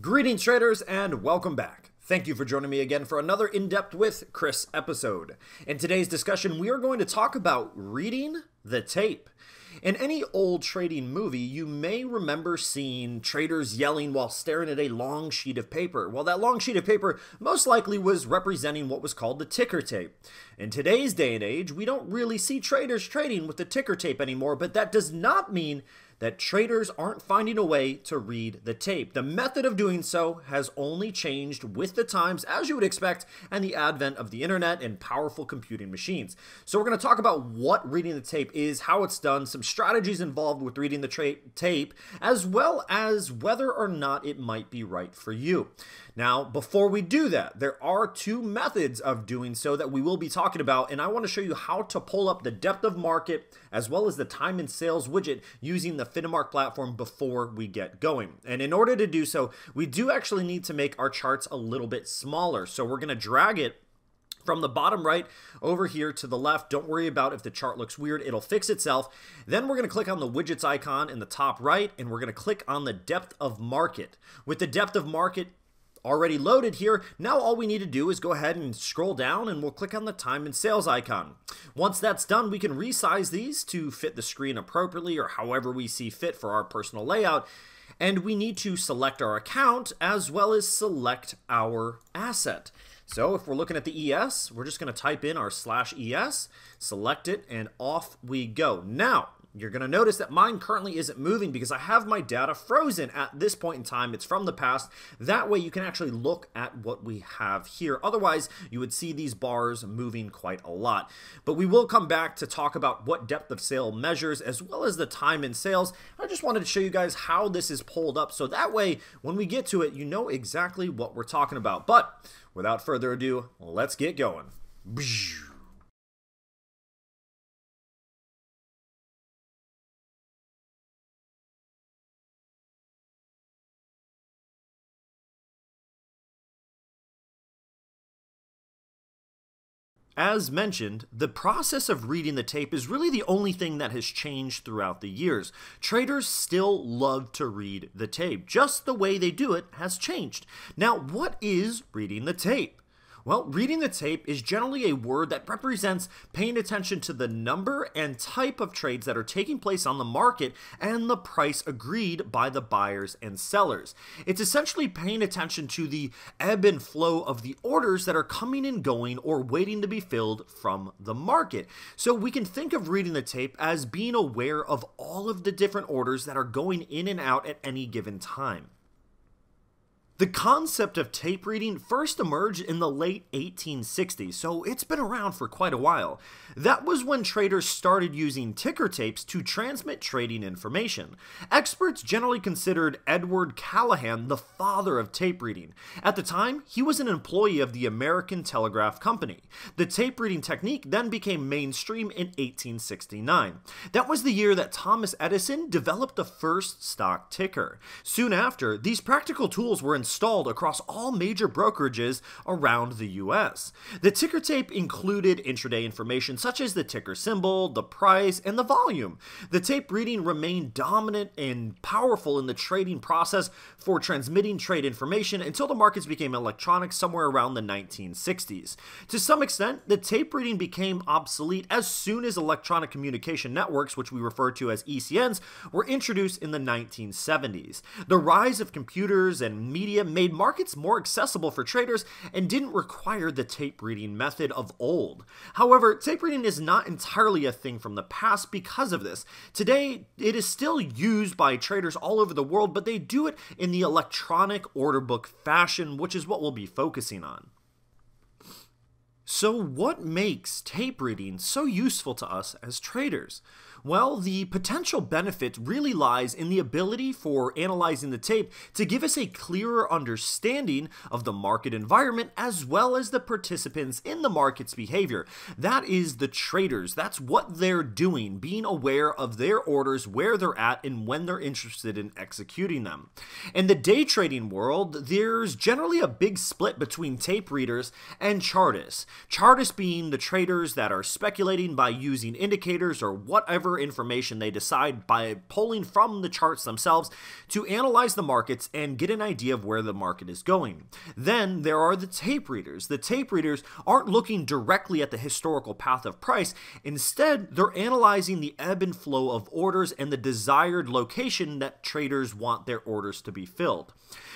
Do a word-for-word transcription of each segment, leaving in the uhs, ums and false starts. Greetings, traders, and welcome back. Thank you for joining me again for another In-Depth with Chris episode. In today's discussion, we are going to talk about reading the tape. In any old trading movie, you may remember seeing traders yelling while staring at a long sheet of paper. Well, that long sheet of paper most likely was representing what was called the ticker tape. In today's day and age, we don't really see traders trading with the ticker tape anymore, but that does not mean that traders aren't finding a way to read the tape. The method of doing so has only changed with the times, as you would expect, and the advent of the internet and powerful computing machines. So we're gonna talk about what reading the tape is, how it's done, some strategies involved with reading the tape, as well as whether or not it might be right for you. Now, before we do that, there are two methods of doing so that we will be talking about, and I wanna show you how to pull up the depth of market, as well as the time and sales widget using the Finimark platform before we get going. And in order to do so, we do actually need to make our charts a little bit smaller. So we're going to drag it from the bottom right over here to the left. Don't worry about if the chart looks weird, it'll fix itself. Then we're going to click on the widgets icon in the top right, and we're going to click on the depth of market. With the depth of market already loaded here, now all we need to do is go ahead and scroll down, and we'll click on the time and sales icon. Once that's done, we can resize these to fit the screen appropriately, or however we see fit for our personal layout. And we need to select our account as well as select our asset. So if we're looking at the E S, we're just going to type in our slash E S, select it, and off we go. Now, you're going to notice that mine currently isn't moving because I have my data frozen at this point in time. It's from the past. That way you can actually look at what we have here. Otherwise, you would see these bars moving quite a lot. But we will come back to talk about what depth of sale measures as well as the time in sales. I just wanted to show you guys how this is pulled up, so that way when we get to it, you know exactly what we're talking about. But without further ado, let's get going. As mentioned, the process of reading the tape is really the only thing that has changed throughout the years. Traders still love to read the tape. Just the way they do it has changed. Now, what is reading the tape? Well, reading the tape is generally a word that represents paying attention to the number and type of trades that are taking place on the market and the price agreed by the buyers and sellers. It's essentially paying attention to the ebb and flow of the orders that are coming and going or waiting to be filled from the market. So we can think of reading the tape as being aware of all of the different orders that are going in and out at any given time. The concept of tape reading first emerged in the late eighteen sixties, so it's been around for quite a while. That was when traders started using ticker tapes to transmit trading information. Experts generally considered Edward Callahan the father of tape reading. At the time, he was an employee of the American Telegraph Company. The tape reading technique then became mainstream in eighteen sixty-nine. That was the year that Thomas Edison developed the first stock ticker. Soon after, these practical tools were installed installed across all major brokerages around the U S. The ticker tape included intraday information such as the ticker symbol, the price, and the volume. The tape reading remained dominant and powerful in the trading process for transmitting trade information until the markets became electronic somewhere around the nineteen sixties. To some extent, the tape reading became obsolete as soon as electronic communication networks, which we refer to as E C Ns, were introduced in the nineteen seventies. The rise of computers and media made markets more accessible for traders and didn't require the tape reading method of old. However, tape reading is not entirely a thing from the past because of this. Today, it is still used by traders all over the world, but they do it in the electronic order book fashion, which is what we'll be focusing on. So what makes tape reading so useful to us as traders? Well, the potential benefit really lies in the ability for analyzing the tape to give us a clearer understanding of the market environment as well as the participants in the market's behavior. That is the traders. That's what they're doing, being aware of their orders, where they're at, and when they're interested in executing them. In the day trading world, there's generally a big split between tape readers and chartists. Chartists being the traders that are speculating by using indicators or whatever whatever information they decide by pulling from the charts themselves to analyze the markets and get an idea of where the market is going. Then there are the tape readers. The tape readers aren't looking directly at the historical path of price. Instead, they're analyzing the ebb and flow of orders and the desired location that traders want their orders to be filled.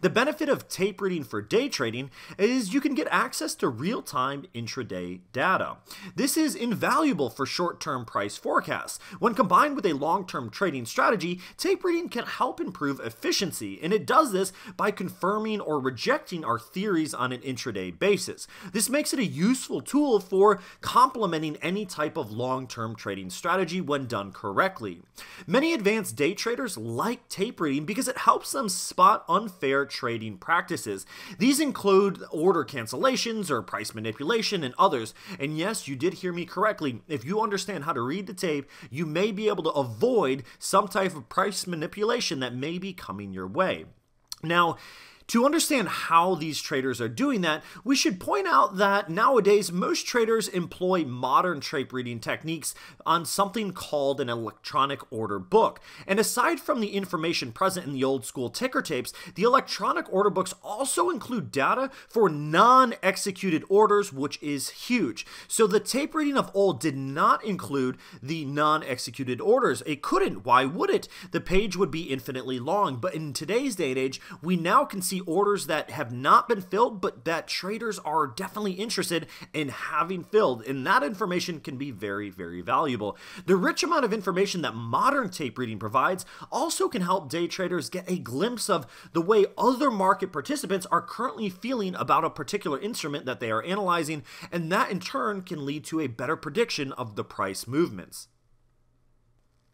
The benefit of tape reading for day trading is you can get access to real-time intraday data. This is invaluable for short-term price forecasts. When combined with a long-term trading strategy, tape reading can help improve efficiency, and it does this by confirming or rejecting our theories on an intraday basis. This makes it a useful tool for complementing any type of long-term trading strategy when done correctly. Many advanced day traders like tape reading because it helps them spot unfair trading practices. These include order cancellations or price manipulation and others. And yes, you did hear me correctly. If you understand how to read the tape, you may be able to avoid some type of price manipulation that may be coming your way. Now, to understand how these traders are doing that, we should point out that nowadays most traders employ modern tape reading techniques on something called an electronic order book. And aside from the information present in the old school ticker tapes, the electronic order books also include data for non-executed orders, which is huge. So the tape reading of old did not include the non-executed orders. It couldn't. Why would it? The page would be infinitely long. But in today's day and age, we now can see orders that have not been filled, but that traders are definitely interested in having filled, and that information can be very, very valuable. The rich amount of information that modern tape reading provides also can help day traders get a glimpse of the way other market participants are currently feeling about a particular instrument that they are analyzing, and that in turn can lead to a better prediction of the price movements.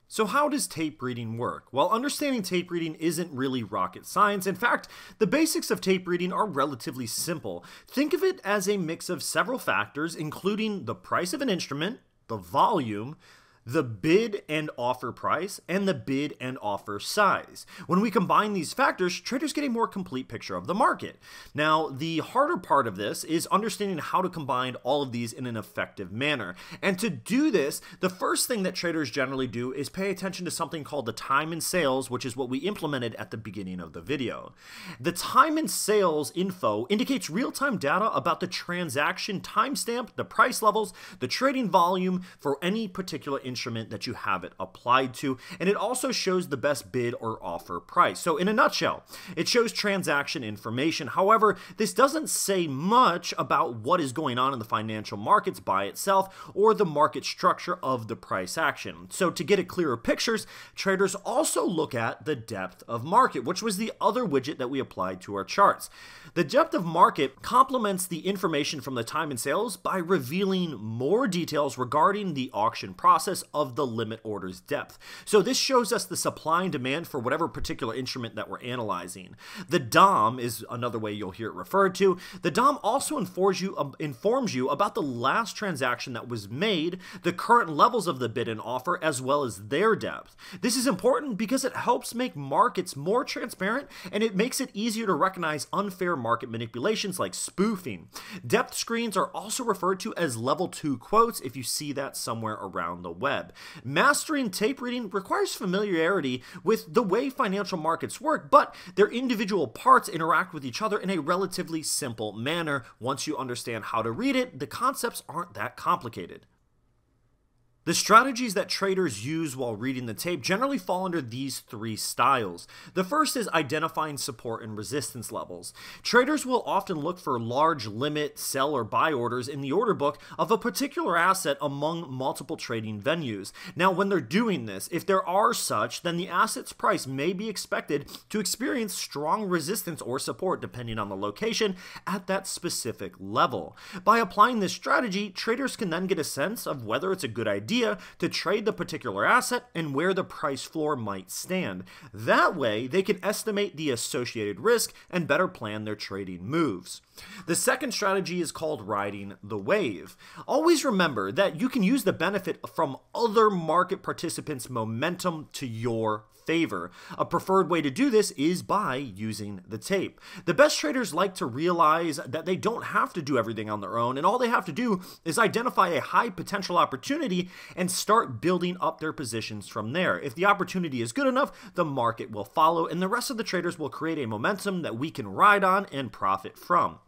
So how does tape reading work? Well, understanding tape reading isn't really rocket science. In fact, the basics of tape reading are relatively simple. Think of it as a mix of several factors, including the price of an instrument, the volume, the bid and offer price, and the bid and offer size. When we combine these factors, traders get a more complete picture of the market. Now, the harder part of this is understanding how to combine all of these in an effective manner. And to do this, the first thing that traders generally do is pay attention to something called the time in sales, which is what we implemented at the beginning of the video. The time in sales info indicates real-time data about the transaction timestamp, the price levels, the trading volume for any particular instrument instrument that you have it applied to, and it also shows the best bid or offer price. So in a nutshell, it shows transaction information. However, this doesn't say much about what is going on in the financial markets by itself or the market structure of the price action. So to get a clearer picture, traders also look at the depth of market, which was the other widget that we applied to our charts. The depth of market complements the information from the time in sales by revealing more details regarding the auction process of the limit order's depth. So this shows us the supply and demand for whatever particular instrument that we're analyzing. The D O M is another way you'll hear it referred to. The D O M also informs you, um, informs you about the last transaction that was made, the current levels of the bid and offer, as well as their depth. This is important because it helps make markets more transparent, and it makes it easier to recognize unfair market manipulations like spoofing. Depth screens are also referred to as level two quotes if you see that somewhere around the web. Mastering tape reading requires familiarity with the way financial markets work, but their individual parts interact with each other in a relatively simple manner. Once you understand how to read it, the concepts aren't that complicated. The strategies that traders use while reading the tape generally fall under these three styles. The first is identifying support and resistance levels. Traders will often look for large limit, sell or buy orders in the order book of a particular asset among multiple trading venues. Now, when they're doing this, if there are such, then the asset's price may be expected to experience strong resistance or support depending on the location at that specific level. By applying this strategy, traders can then get a sense of whether it's a good idea to trade the particular asset and where the price floor might stand. That way, they can estimate the associated risk and better plan their trading moves. The second strategy is called riding the wave. Always remember that you can use the benefit from other market participants' momentum to your favor. A preferred way to do this is by using the tape. The best traders like to realize that they don't have to do everything on their own, and all they have to do is identify a high potential opportunity and start building up their positions from there. If the opportunity is good enough, the market will follow, and the rest of the traders will create a momentum that we can ride on and profit from.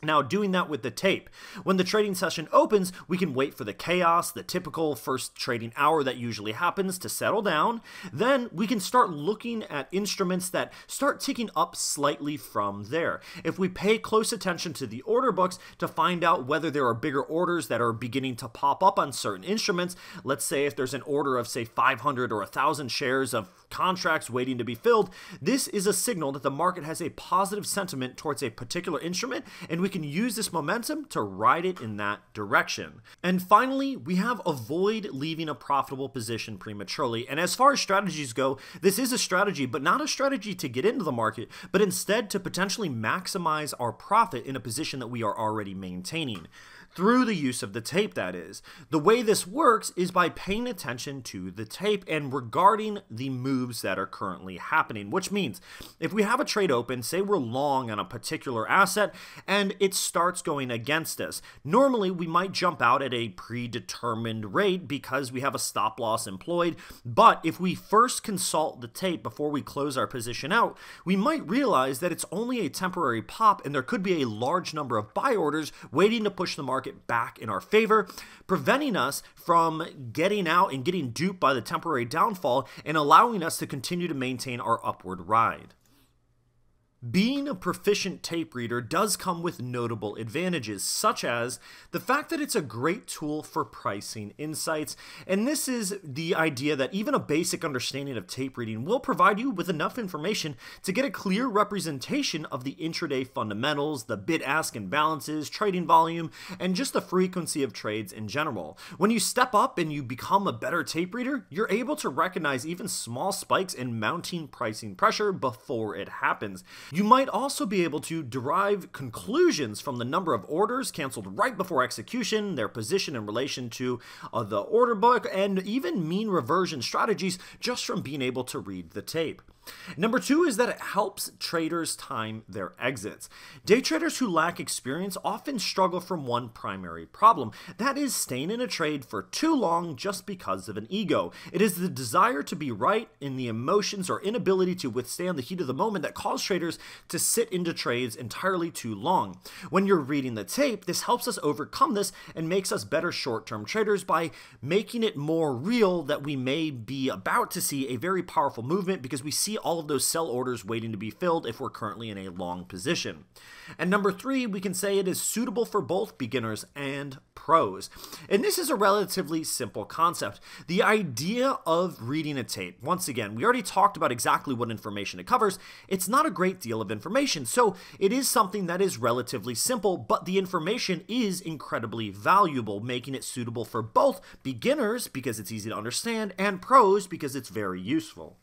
Now, doing that with the tape. When the trading session opens, we can wait for the chaos, the typical first trading hour that usually happens, to settle down. Then we can start looking at instruments that start ticking up slightly from there. If we pay close attention to the order books to find out whether there are bigger orders that are beginning to pop up on certain instruments, let's say if there's an order of, say, five hundred or one thousand shares of contracts waiting to be filled, this is a signal that the market has a positive sentiment towards a particular instrument, and we We can use this momentum to ride it in that direction. And finally, we have avoid leaving a profitable position prematurely. And as far as strategies go, this is a strategy, but not a strategy to get into the market, but instead to potentially maximize our profit in a position that we are already maintaining, through the use of the tape, that is. The way this works is by paying attention to the tape and regarding the moves that are currently happening, which means if we have a trade open, say we're long on a particular asset, and it starts going against us, normally we might jump out at a predetermined rate because we have a stop loss employed, but if we first consult the tape before we close our position out, we might realize that it's only a temporary pop and there could be a large number of buy orders waiting to push the market back in our favor, preventing us from getting out and getting duped by the temporary downfall and allowing us to continue to maintain our upward ride. Being a proficient tape reader does come with notable advantages, such as the fact that it's a great tool for pricing insights, and this is the idea that even a basic understanding of tape reading will provide you with enough information to get a clear representation of the intraday fundamentals, the bid-ask imbalances, trading volume, and just the frequency of trades in general. When you step up and you become a better tape reader, you're able to recognize even small spikes and mounting pricing pressure before it happens. You might also be able to derive conclusions from the number of orders canceled right before execution, their position in relation to uh, the order book, and even mean reversion strategies just from being able to read the tape. Number two is that it helps traders time their exits. Day traders who lack experience often struggle from one primary problem. That is staying in a trade for too long just because of an ego. It is the desire to be right in the emotions or inability to withstand the heat of the moment that cause traders to sit into trades entirely too long. When you're reading the tape, this helps us overcome this and makes us better short-term traders by making it more real that we may be about to see a very powerful movement because we see all of those sell orders waiting to be filled if we're currently in a long position. And number three, we can say it is suitable for both beginners and pros. And this is a relatively simple concept. The idea of reading a tape, once again, we already talked about exactly what information it covers. It's not a great deal of information, so it is something that is relatively simple, but the information is incredibly valuable, making it suitable for both beginners because it's easy to understand and pros because it's very useful.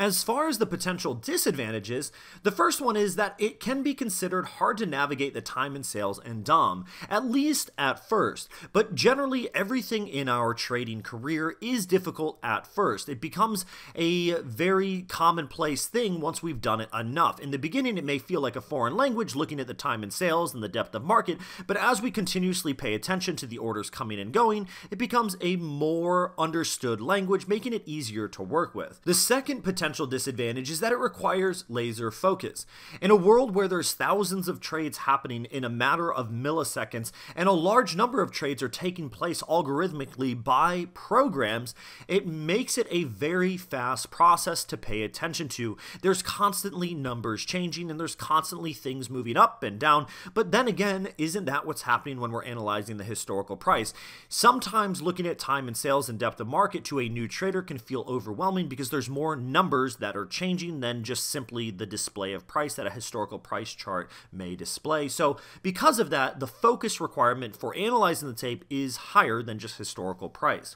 As far as the potential disadvantages, the first one is that it can be considered hard to navigate the time in sales and D O M, at least at first. But generally, everything in our trading career is difficult at first. It becomes a very commonplace thing once we've done it enough. In the beginning, it may feel like a foreign language looking at the time in sales and the depth of market, but as we continuously pay attention to the orders coming and going, it becomes a more understood language, making it easier to work with. The second potential Potential disadvantage is that it requires laser focus. In a world where there's thousands of trades happening in a matter of milliseconds and a large number of trades are taking place algorithmically by programs, it makes it a very fast process to pay attention to. There's constantly numbers changing and there's constantly things moving up and down, but then again, isn't that what's happening when we're analyzing the historical price? Sometimes looking at time and sales and depth of market to a new trader can feel overwhelming because there's more numbers that are changing than just simply the display of price that a historical price chart may display. So because of that, the focus requirement for analyzing the tape is higher than just historical price.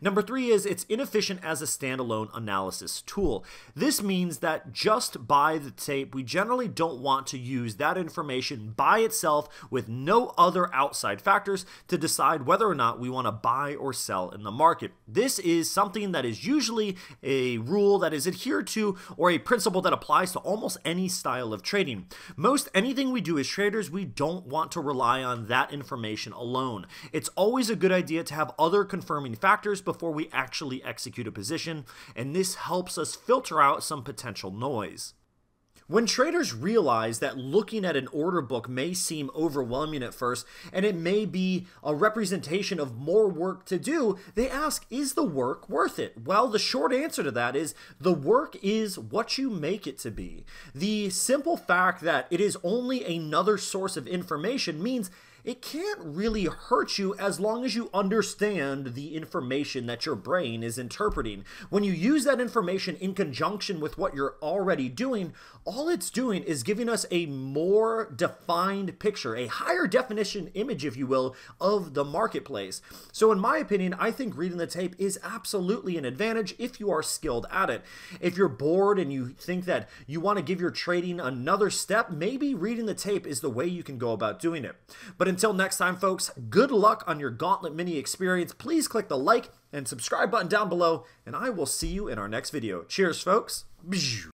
Number three is it's inefficient as a standalone analysis tool. This means that just by the tape, we generally don't want to use that information by itself with no other outside factors to decide whether or not we want to buy or sell in the market. This is something that is usually a rule that is adhered to or a principle that applies to almost any style of trading. Most anything we do as traders, we don't want to rely on that information alone. It's always a good idea to have other confirming factors before we actually execute a position, and this helps us filter out some potential noise. When traders realize that looking at an order book may seem overwhelming at first, and it may be a representation of more work to do, they ask, is the work worth it? Well, the short answer to that is the work is what you make it to be. The simple fact that it is only another source of information means it can't really hurt you as long as you understand the information that your brain is interpreting. When you use that information in conjunction with what you're already doing, all it's doing is giving us a more defined picture, a higher definition image, if you will, of the marketplace. So in my opinion, I think reading the tape is absolutely an advantage if you are skilled at it. If you're bored and you think that you want to give your trading another step, maybe reading the tape is the way you can go about doing it. But until next time, folks, good luck on your Gauntlet Mini experience. Please click the like and subscribe button down below, and I will see you in our next video. Cheers, folks.